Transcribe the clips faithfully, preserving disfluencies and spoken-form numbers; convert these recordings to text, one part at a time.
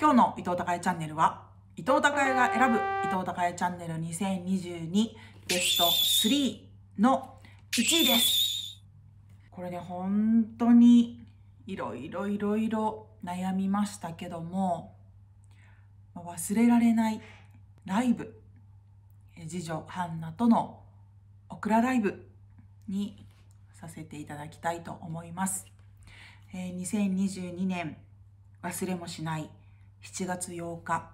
今日の伊藤孝恵チャンネルは、伊藤孝恵が選ぶ伊藤孝恵チャンネルにせんにじゅうにベストスリーのいちいです。これね、本当にいろいろいろいろ悩みましたけども、忘れられないライブ、次女ハンナとのオクラライブにさせていただきたいと思います。にせんにじゅうにねん忘れもしないしちがつようか、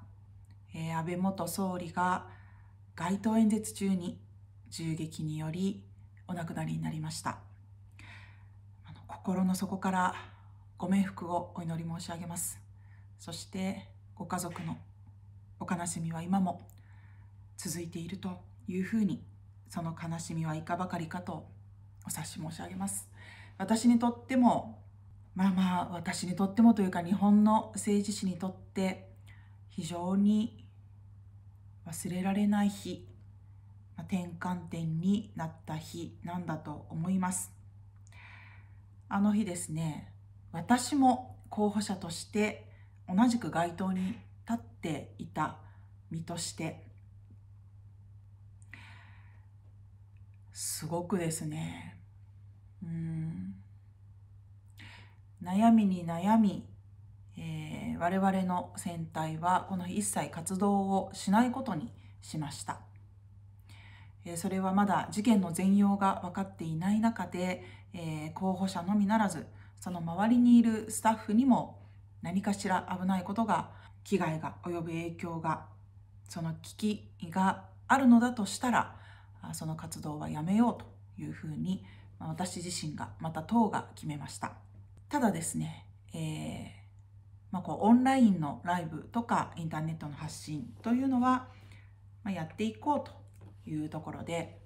安倍元総理が街頭演説中に銃撃によりお亡くなりになりました。あの心の底からご冥福をお祈り申し上げます。そしてご家族のお悲しみは今も続いているというふうに、その悲しみはいかばかりかとお察し申し上げます。私にとっても、まあまあ私にとってもというか日本の政治史にとって非常に忘れられない日、転換点になった日なんだと思います。あの日ですね、私も候補者として同じく街頭に立っていた身として、すごくですね、うーん、悩みに悩み、えー、我々の選対はこの日一切活動をしないことにしました。えー、それはまだ事件の全容が分かっていない中で、えー、候補者のみならずその周りにいるスタッフにも何かしら危ないことが、危害が及ぶ影響が、その危機があるのだとしたら、その活動はやめようというふうに私自身が、また党が決めました。ただですね、えーまあ、こうオンラインのライブとかインターネットの発信というのは、まあ、やっていこうというところで、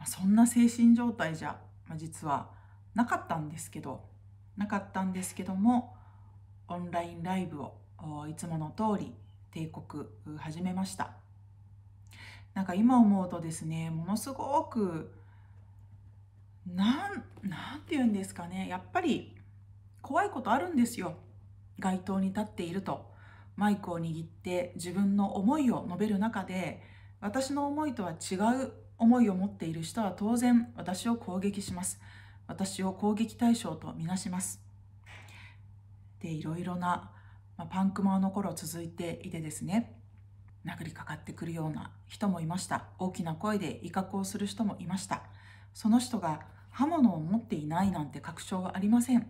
まあ、そんな精神状態じゃ、まあ、実はなかったんですけどなかったんですけどもオンラインライブをいつもの通り定刻始めました。なんか今思うとですね、ものすごくなん、なんて言うんですかね、やっぱり怖いことあるんですよ。街頭に立っていると、マイクを握って自分の思いを述べる中で、私の思いとは違う思いを持っている人は当然私を攻撃します。私を攻撃対象とみなします。で、いろいろな、まあ、パンクマの頃続いていてですね、殴りかかってくるような人もいました。大きな声で威嚇をする人もいました。その人が刃物を持っていないなんて確証はありません。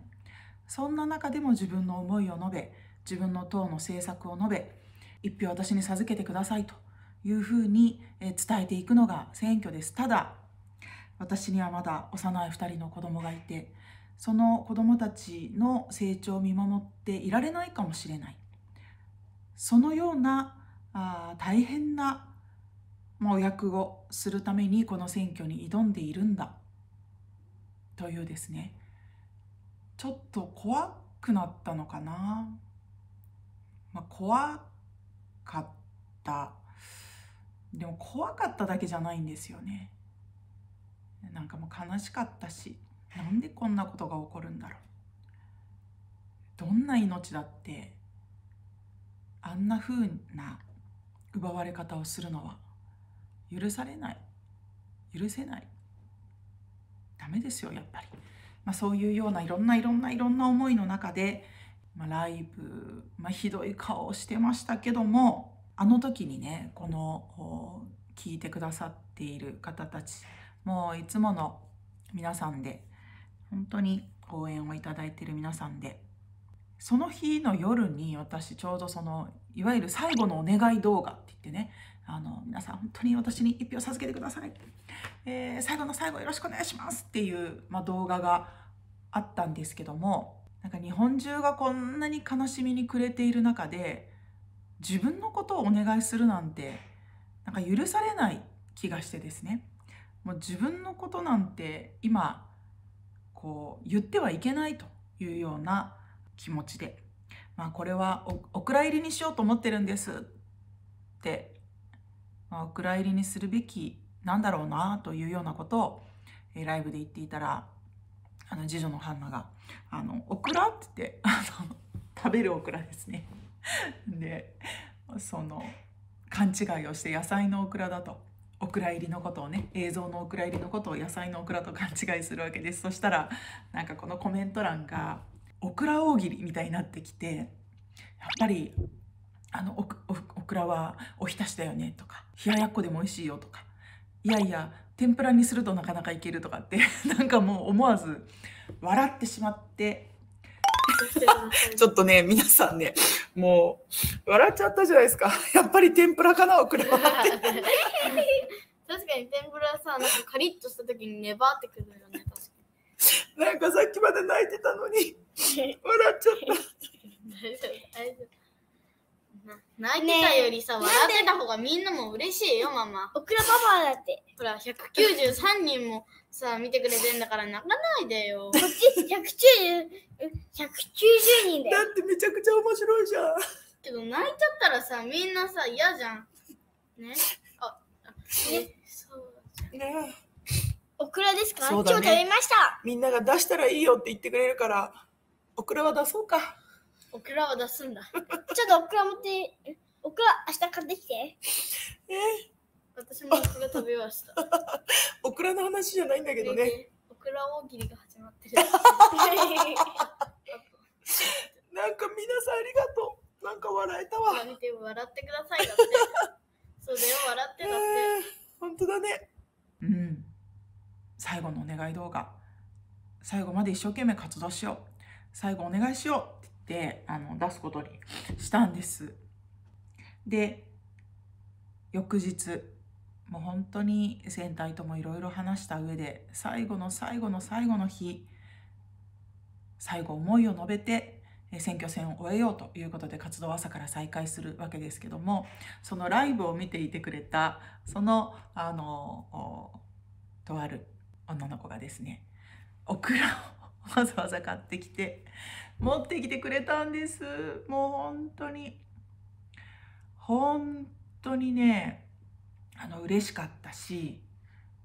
そんな中でも自分の思いを述べ、自分の党の政策を述べ、一票私に授けてくださいというふうに伝えていくのが選挙です。ただ、私にはまだ幼いふたりの子供がいて、その子供たちの成長を見守っていられないかもしれない。そのようなあ大変な、まあ、お役をするためにこの選挙に挑んでいるんだというですね、ちょっと怖くなったのかな、まあ、怖かった。でも怖かっただけじゃないんですよね。なんかもう悲しかったし、なんでこんなことが起こるんだろう、どんな命だってあんなふうな奪われ方をするのは許されない、許せない、ダメですよやっぱり。まあ、そういうようないろんないろんないろんな思いの中で、まあ、ライブ、まあ、ひどい顔をしてましたけども、あの時にね、この聞いてくださっている方たち、もういつもの皆さんで、本当に応援をいただいている皆さんで、その日の夜に私ちょうどそのいわゆる最後のお願い動画って言ってね、あの皆さん本当に私に一票授けてください、えー、最後の最後よろしくお願いしますっていう、まあ、動画があったんですけども、なんか日本中がこんなに悲しみに暮れている中で自分のことをお願いするなんて、なんか許されない気がしてですね、もう自分のことなんて今こう言ってはいけないというような気持ちで、まあ、これはお蔵入りにしようと思ってるんですって、まあ、お蔵入りにするべきなんだろうなというようなことを、えー、ライブで言っていたら、あの次女のハンナが「あのお蔵」って言って食べるオクラですね。でその勘違いをして野菜のオクラだと、オクラ入りのことをね、映像のオクラ入りのことを野菜のオクラと勘違いするわけです。そしたらなんかこのコメント欄がオクラ大喜利みたいになってきて、やっぱりあの オ, オ, オクラはおひたしだよねとか、冷ややっこでも美味しいよとか、いやいや天ぷらにするとなかなかいけるとかって、なんかもう思わず笑ってしまってちょっとね皆さんね、もう笑っちゃったじゃないですか。やっぱり天ぷらかなオクラはって確かに天ぷらさ、なんかカリッとした時にネバーってくるよね。確かになんかさっきまで泣いてたのに笑っちゃった大丈夫大丈夫、泣いてたよりさ、ね、笑ってた方がみんなも嬉しいよママ。オクラパパだってほらひゃくきゅうじゅうさんにんもさ見てくれてんだから泣かないでよ。こっちひゃくきゅうじゅうにんだよ。だってめちゃくちゃ面白いじゃん。けど泣いちゃったらさみんなさ嫌じゃんね。ああね、そうね、オクラですか、ね、今日食べました。みんなが出したらいいよって言ってくれるからオクラは出そうか。オクラは出すんだ。ちょっとオクラ持って、オクラ明日買ってきて。え私もオクラ食べました。オクラの話じゃないんだけどね。オクラ大喜利が始まってる。なんか皆さんありがとう。なんか笑えたわ。見て笑ってくださいだって。そうだよ笑ってだって。本当だね。うん。最後のお願い動画。最後まで一生懸命活動しよう。最後お願いしよう。であの出すことにしたんです。で翌日もう本当に先輩ともいろいろ話した上で、最後の最後の最後の日、最後思いを述べて選挙戦を終えようということで活動を朝から再開するわけですけども、そのライブを見ていてくれたそのあのとある女の子がですね、オクラをわざわざ買ってきて持ってきてくれたんです。もう本当に本当にね、あの嬉しかったし、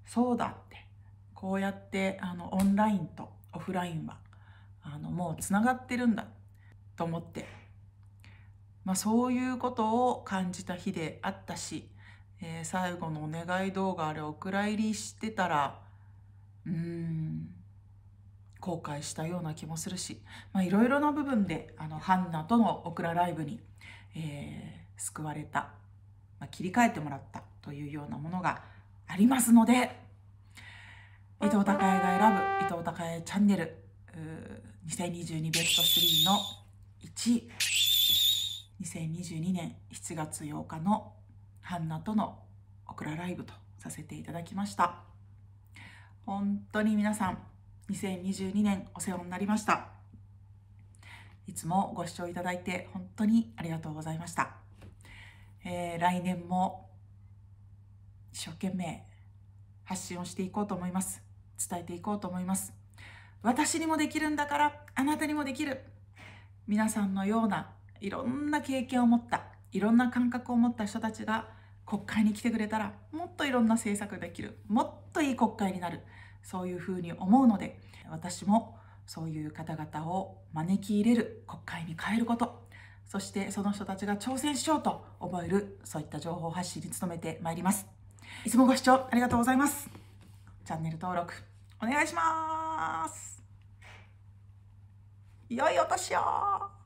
そうだってこうやってあのオンラインとオフラインはあのもうつながってるんだと思って、まあ、そういうことを感じた日であったし、えー、最後のお願い動画あれお蔵入りしてたらうーん後悔したような気もするし、まあ、いろいろな部分であのハンナとのオクラライブに、えー、救われた、まあ、切り替えてもらったというようなものがありますので、伊藤孝恵が選ぶ伊藤孝恵チャンネルにせんにじゅうにベストスリーのいちい、にせんにじゅうにねんしちがつようかのハンナとのオクラライブとさせていただきました。本当に皆さんにせんにじゅうにねんお世話になりました。いつもご視聴いただいて本当にありがとうございました。えー、来年も一生懸命発信をしていこうと思います。伝えていこうと思います。私にもできるんだから、あなたにもできる。皆さんのようないろんな経験を持った、いろんな感覚を持った人たちが国会に来てくれたら、もっといろんな政策ができる。もっといい国会になる。そういうふうに思うので、私もそういう方々を招き入れる国会に変えること、そしてその人たちが挑戦しようと思える、そういった情報発信に努めてまいります。いつもご視聴ありがとうございます。チャンネル登録お願いします。良いお年を。